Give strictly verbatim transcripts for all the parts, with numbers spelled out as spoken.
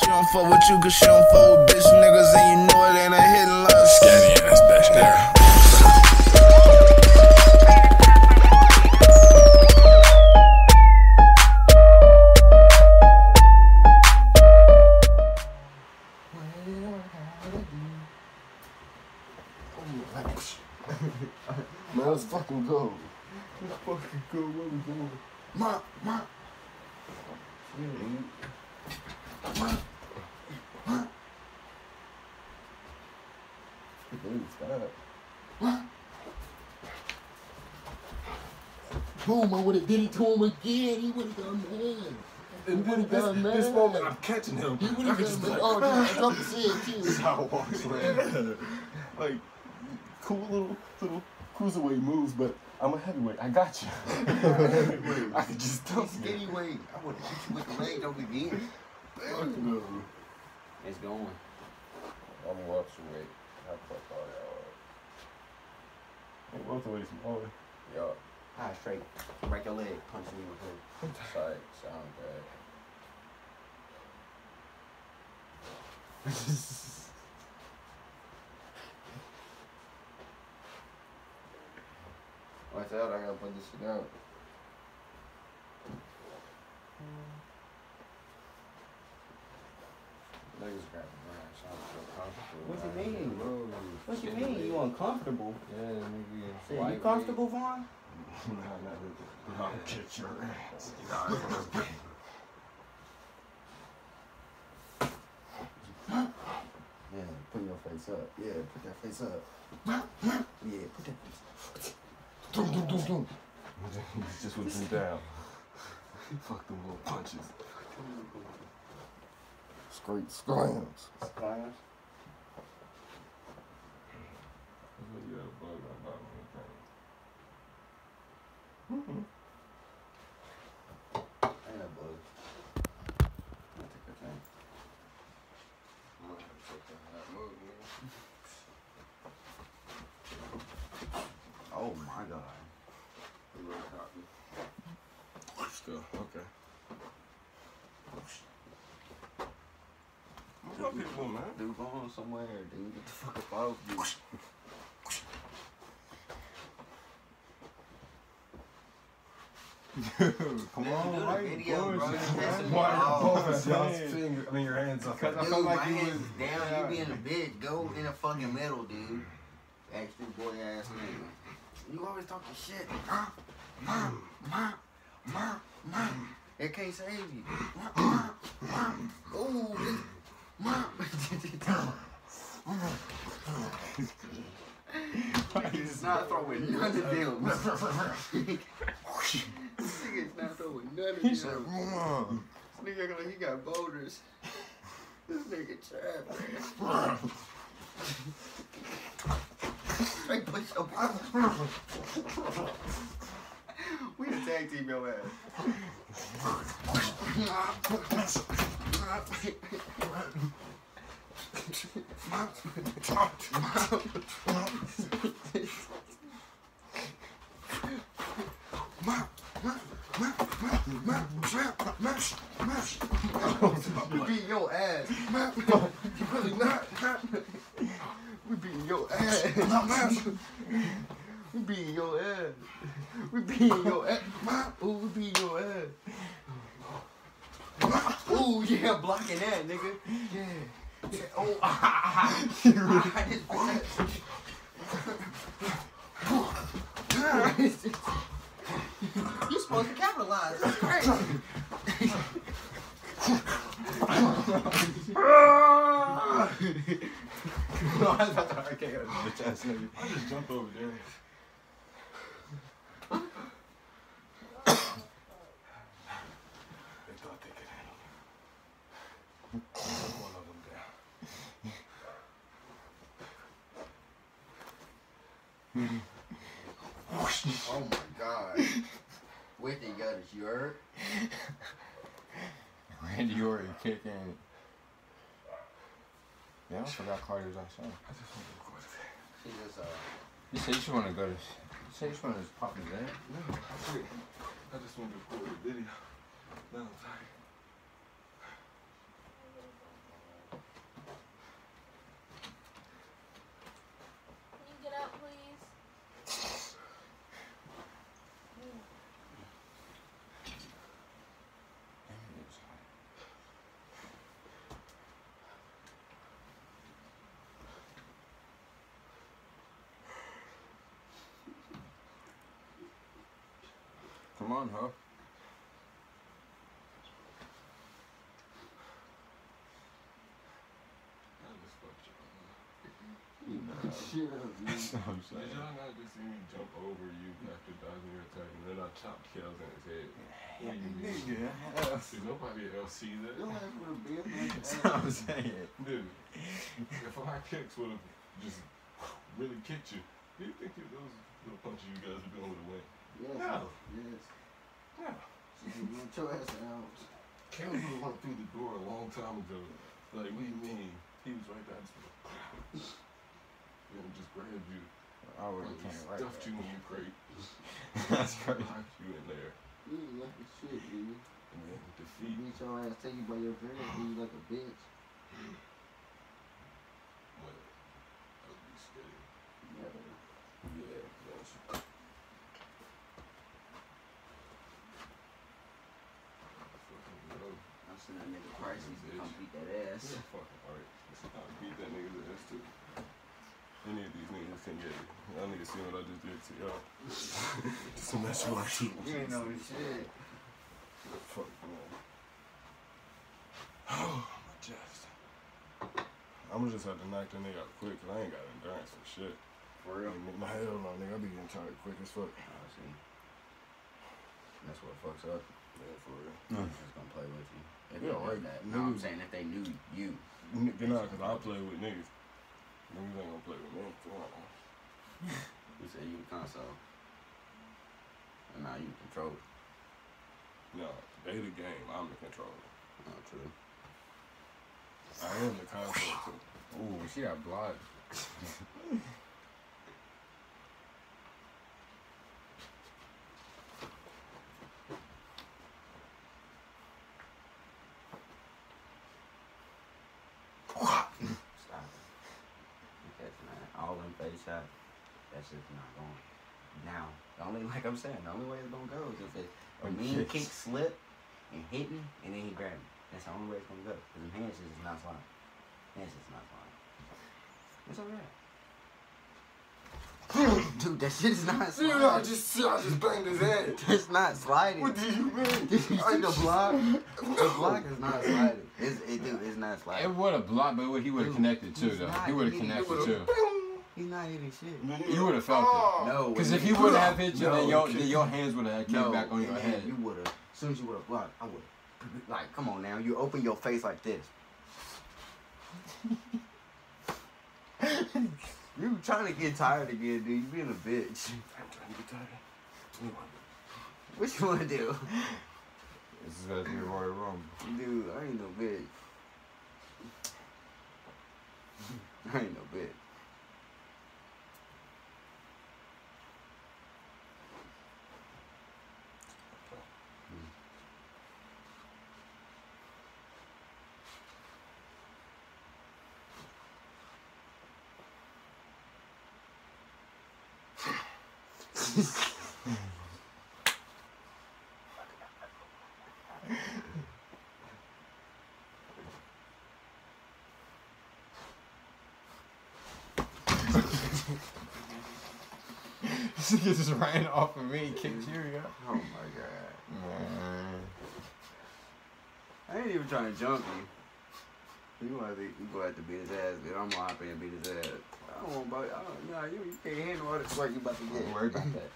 She don't fuck with you cause she don't fuck with bitch niggas, and you know it ain't a hit love. Skinny in this bitch, nigga. Man, let's fucking go. Let's fucking go. Where we going? Ma, ma. Ma, ma. Ma. Boom! I would have did it to him again. He would have done mad. And then this, done mad. This moment, I'm catching him. He would have done mad. Like, oh, that's what I'm saying too. This is how it walks, man. Like. Cool little, little cruiserweight moves, but I'm a heavyweight. I got you. I could just dump you. He's heavyweight. I would hit you with the leg on again. Damn. It's going. I'm welterweight. How the fuck all y'all are? Welterweight's hard. Yeah. High straight. Break your leg. Punch me with it. Sight. Sound bad. Watch out, I gotta put this shit out. Niggas got brash. I don't feel comfortable. What you mean? What you mean? You uncomfortable? Yeah, nigga. Are you comfortable, Vaughn? No, not really. I'll get your ass. Yeah, put your face up. Yeah, put that face up. Yeah, put that face up. Doom, doom, doom, doom. Just with him down. Fuck them little punches. Straight scrams. Scrams? You have a bug about me, mm-hmm. I ain't a bug. I take a thing. I'm gonna take that hot mug, man. Oh my god. Let's go, okay. What's up, people, man? Dude, go on somewhere, dude. Get the fuck up out of here. Dude, come on, right? Video, bro. Why are both y'all's fingers? I mean, your hands up. Dude, I feel like my you hands was, down. Yeah. You being a bitch. Go in the fucking middle, dude. Extra boy ass nigga. You always talking shit. Mom, mom, mom, mom, mom. It can't save you. Mom, mom, mom. Mom. He's not throwing none of them. This nigga's not throwing none of them. This nigga, he got boulders. This nigga trapped, man. Straight push up. We the tag team your ass. We beat your ass. You really not. We beating your ass. We beating your ass. We beating your ass. Ooh, we beating your ass. Ooh, yeah, blocking that, nigga. Yeah. Yeah. Oh, ah, ah, ah. You're supposed to capitalize. That's crazy. No, I thought I can't get a bitch ass nigga. I just jumped over there. They thought they could hang. One of them down. Oh my god. Whitney got his yard. Randy Orton kicking it. Yeah, I forgot Carter's outside. I just want to go to that. She just, uh... You said you just want to go to... You said you just want to pop his ass? No, I did. I just want to record a video. Now I'm tired. Come on, huh? Yeah, that's what I'm saying. Did y'all not just see me jump over you after dodging your attack and then I chopped Kels in his head? Yeah, nigga. Yeah. See, nobody else see that. Your ass would have been like that. That's what I'm saying. Dude, if my kicks would have just really kicked you, do you think it, those little punches you guys would be over the way? Yes. No. Yes. No. You want your ass out. Kels would have went through the door a long time ago. Like, what do you mean? He was right there. And just grabbed you. I already like can't right stuffed that. You in your crate. That's crazy. Locked you in there. You was like a shit, dude. And then defeat. You beat your ass, take you by your friend, and you like a bitch. What? I would be scared. Yeah. Yeah, that's right. I fucking know. I'm sending that nigga Christ to come beat that ass. Yeah, fucking alright. I'll beat that nigga's ass too. Any of these niggas can get it. I need to see what I just did to y'all. Just a mess with my shit. You ain't know this shit. Fuck, man. Oh, my chest. I'ma just have to knock that nigga out quick, cause I ain't got endurance for shit. For real? My hell no, nigga. I be getting tired quick as fuck. I see. That's what fucks up. Yeah, for real. Mm. Just gonna play with you. If yeah, right. That. No, I'm saying if they knew you. N you know, cause I play with niggas. Niggas ain't gonna play with me. You said you the console. And now you control it. No, they the game, I'm the controller. Not true. I am the console too. Ooh, she got blocked. That's just not going. Now, the only like I'm saying, the only way it's gonna go is if it's a mean kick, slip, and hit me, and then he grabbed me. That's the only way it's gonna go. Cause the hands just is not flying. Hands just not flying. It's alright. Dude, that shit is not sliding. Dude, I just, I just banged his head. It's not sliding. What do you mean? Did you see the block? The block is not sliding. It's, it, dude, it's not sliding. It would have blocked, but he would have connected too, though. He would have connected too. He's not hitting shit. You would have felt oh, it. No. Because if he would have hit you, no, then, your, then your hands would have came no, back on your head. You would have. As soon as you would have blocked, I would have. Like, come on now. You open your face like this. You trying to get tired again, dude. You being a bitch. I'm trying to get tired. What you want to do? This is about to be Royal Rumble. Dude, I ain't no bitch. I ain't no bitch. She just ran off of me and kicked you up. Oh my god. Man. I ain't even trying to jump you. You gonna have to beat his ass, dude. I'm gonna hop in and beat his ass. I don't want about it. Nah, you, you can't handle all this work you about to get. Don't worry about that.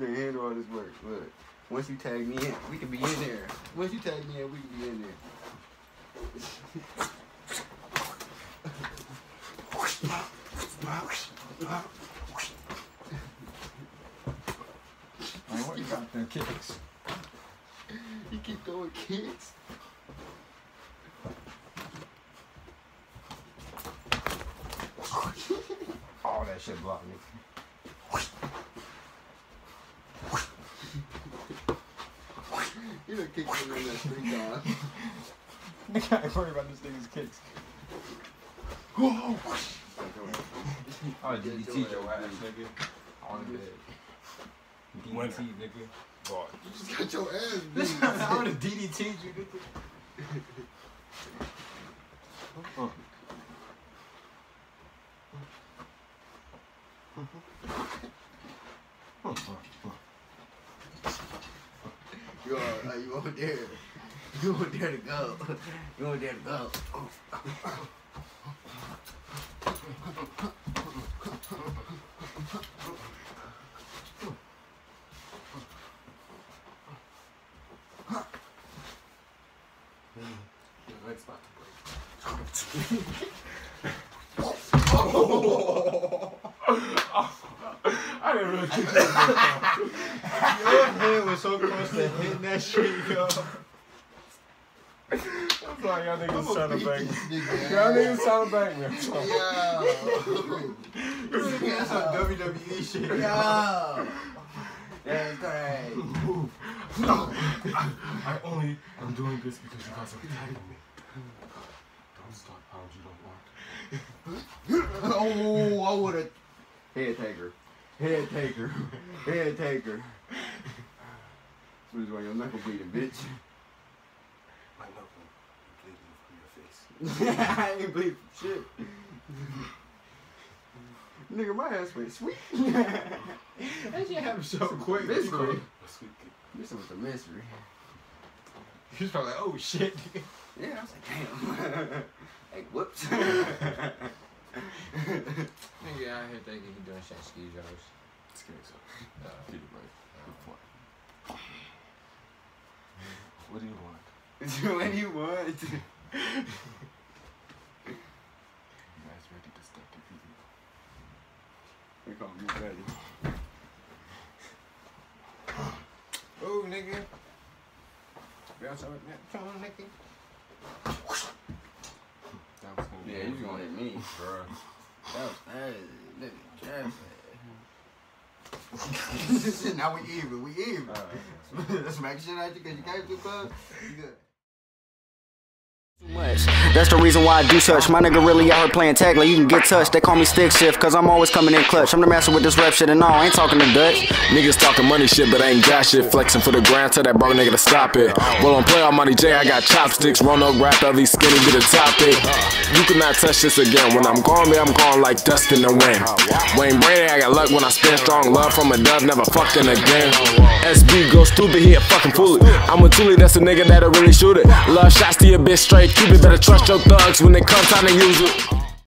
You can't handle all this work. Look, once you tag me in, we can be in there. Once you tag me in, we can be in there. And kicks. You keep throwing kicks? Oh, that shit blocked me. You done kicked him in that three times. I can't worry about this nigga's kicks. Oh, did you teach your ass, nigga? On the bed. D D T, nigga. Boy. You just got your ass beat. I would have D D T'd you, nigga. uh-huh. Uh-huh. Uh-huh. Uh-huh. no, you won't dare. You won't dare to go. You won't dare to go. Your leg's about to break. Oh. I didn't really think that was your head was so close to hitting that shit, yo. I'm like, y'all niggas trying to bang me. Y'all niggas trying to bang me. Yo. This nigga is on W W E shit. Yo. That's great. No. I, I only am doing this because you guys are attacking me. Don't start pounds you don't want. Oh, I would have. Head taker. Head taker. Head taker. This is why your knuckle bleeding, bitch. My knuckle bleeding from your face. I ain't bleeding from shit. Nigga, my ass went sweet. That shit happened so quick. Mystery. This was a mystery. He was probably like, oh shit. Yeah, I was like, damn. Like, whoops. Nigga out here thinking he doing shit ski jobs. It's getting so. No. Dude, right. Good point. What do you want? What do you want? You guys ready to start the video? They call me ready. Oh, nigga. Bounce on that phone, nigga. Yeah, you gonna hit me, bro. That was crazy. This is now we even, we even. All right, all right. Smack shit out you because you can't do club. You good. Much. That's the reason why I do such. My nigga really out here playing tag like you can get touched. They call me stick shift cause I'm always coming in clutch. I'm the master with this rap shit and all, I ain't talking to Dutch. Niggas talking money shit but I ain't got shit. Flexing for the grind, tell that broke nigga to stop it. Well on playoff money J, I got chopsticks. Roanoke rap, all these skinny be the topic. You cannot touch this again. When I'm gone, man, I'm gone like dust in the wind. Wayne Brady, I got luck when I spin. Strong love from a dove, never fucking again. S B go stupid, he a fucking fool. I'm a toolie, that's a nigga that'll really shoot it. Love shots to your bitch straight. You better trust your thugs when they come time to use it.